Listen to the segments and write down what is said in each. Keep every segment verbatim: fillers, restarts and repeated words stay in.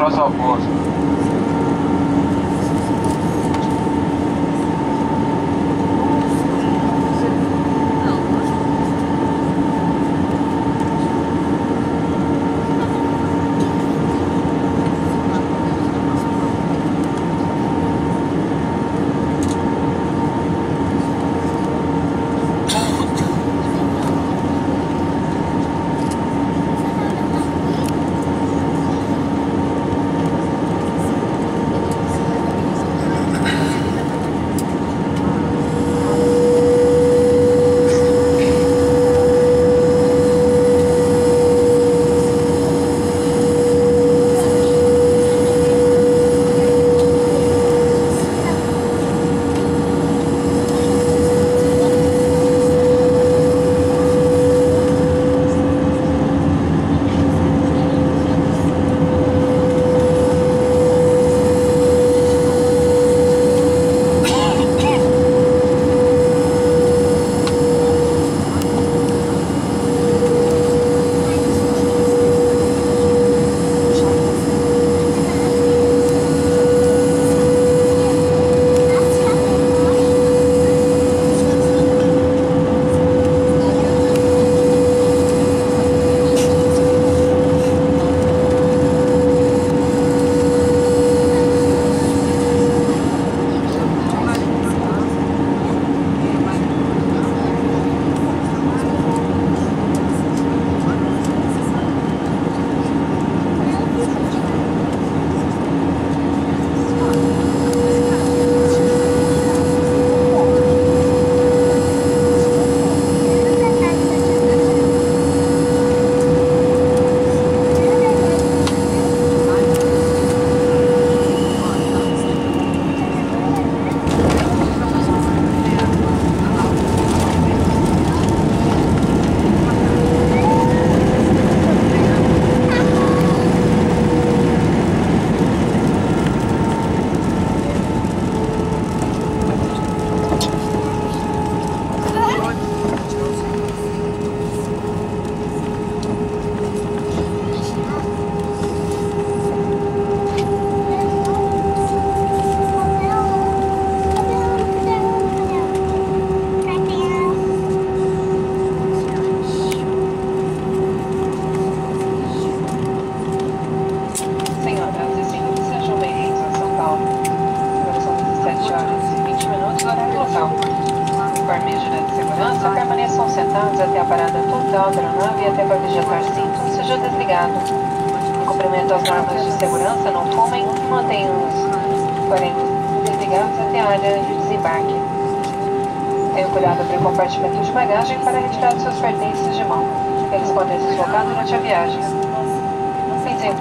Monstruosa voz.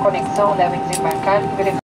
Conexão, devem desembarcar e verificar.